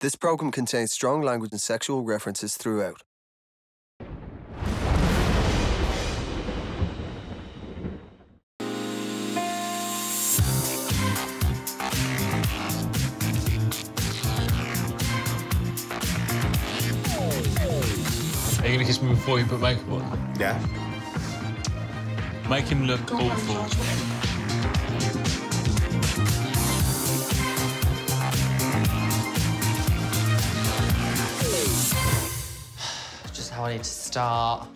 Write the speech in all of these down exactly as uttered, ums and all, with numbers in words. This program contains strong language and sexual references throughout. Are you gonna kiss me before you put makeup on? Yeah. Make him look Go awful. On, how I need to start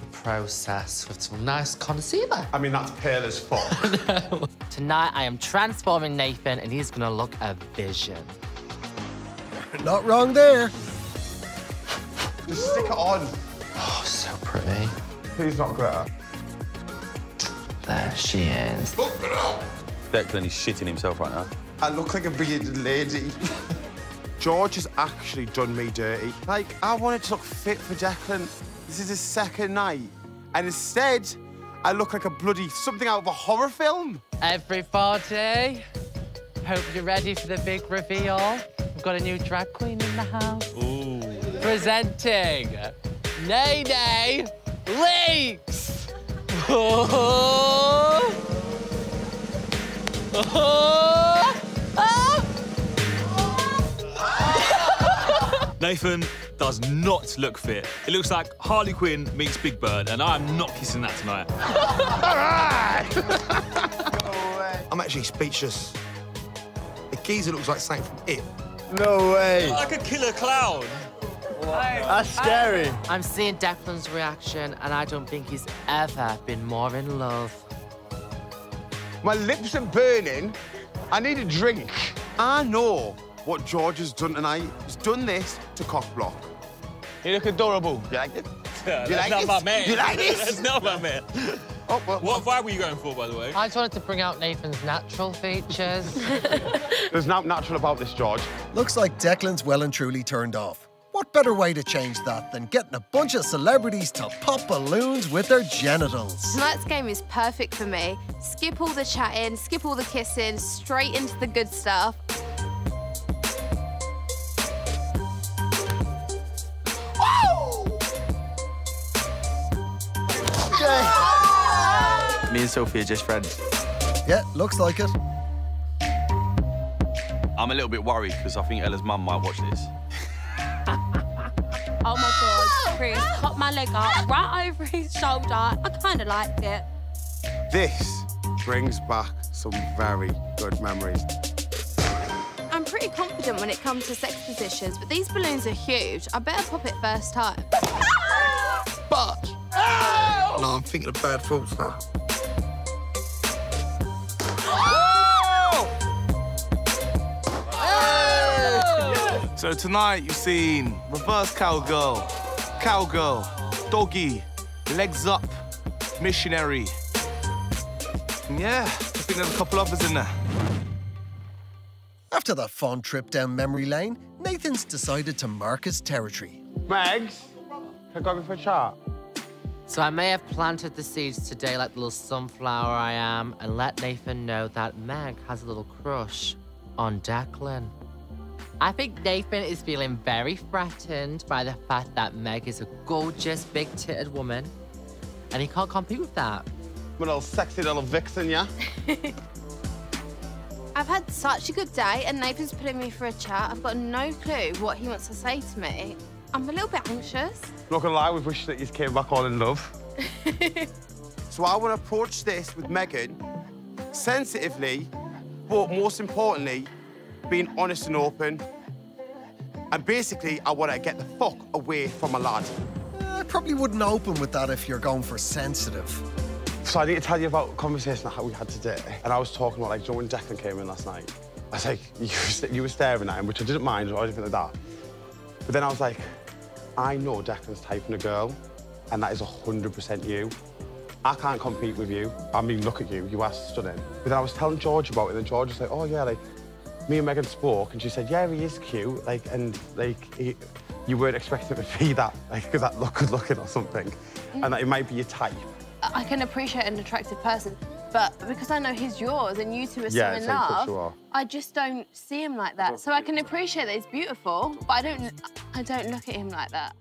the process with some nice concealer. I mean, that's pale as fuck. No. Tonight, I am transforming Nathan, and he's gonna look a vision. Not wrong there. Just stick it on. Oh, so pretty. Please not glitter. There she is. Declan is shitting himself right now. I look like a bearded lady. George has actually done me dirty. Like, I wanted to look fit for Declan. This is his second night. And instead, I look like a bloody something out of a horror film. Everybody, hope you're ready for the big reveal. We've got a new drag queen in the house. Ooh. Presenting Nene Leakes. Oh. Oh. Oh. Nathan does not look fit. It looks like Harley Quinn meets Big Bird, and I'm not kissing that tonight. All right! No way. I'm actually speechless. The geezer looks like something from It. No way. Like a killer clown. Like, that's scary. I, I'm seeing Declan's reaction, and I don't think he's ever been more in love. My lips are burning. I need a drink. I know what George has done tonight. He's done this to cockblock. You look adorable. You like it? Yeah, you that's like not it? My man. You like it? That's not my man. Oh, well, what vibe were you going for, by the way? I just wanted to bring out Nathan's natural features. There's nothing natural about this, George. Looks like Declan's well and truly turned off. What better way to change that than getting a bunch of celebrities to pop balloons with their genitals? Tonight's game is perfect for me. Skip all the chatting, skip all the kissing, straight into the good stuff. Me and Sophie are just friends. Yeah, looks like it. I'm a little bit worried because I think Ella's mum might watch this. Oh my God, Chris, pop my leg up right over his shoulder. I kind of liked it. This brings back some very good memories. I'm pretty confident when it comes to sex positions, but these balloons are huge. I better pop it first time. But. Oh! No, I'm thinking of bad thoughts now. So tonight you've seen reverse cowgirl, cowgirl, doggy, legs up, missionary. And yeah, I think there's a couple others in there. After that fond trip down memory lane, Nathan's decided to mark his territory. Megs, can I go with you for a chat? So I may have planted the seeds today like the little sunflower I am, and let Nathan know that Meg has a little crush on Declan. I think Nathan is feeling very threatened by the fact that Meg is a gorgeous, big-titted woman, and he can't compete with that. My little sexy little vixen, yeah? I've had such a good day, and Nathan's putting me for a chat. I've got no clue what he wants to say to me. I'm a little bit anxious. Not gonna lie, we wish that you came back all in love. So I want to approach this with Megan sensitively, but most importantly, being honest and open. And basically, I want to get the fuck away from my lad. Uh, I probably wouldn't open with that if you're going for sensitive. So I need to tell you about a conversation that we had today. And I was talking about, like, Joe and Declan came in last night. I was like, you, you were staring at him, which I didn't mind or anything like that. But then I was like, I know Declan's typing a girl, and that is one hundred percent you. I can't compete with you. I mean, look at you, you are stunning. But then I was telling George about it, and George was like, oh, yeah, like, me and Megan spoke, and she said, yeah, he is cute, like, and, like, he, you weren't expecting it to be that, like, because that look good looking or something, mm. and that it might be your type. I can appreciate an attractive person. but because I know he's yours and you two are yeah, so in love, sure. I just don't see him like that. So I can appreciate that he's beautiful, but I don't, I don't look at him like that.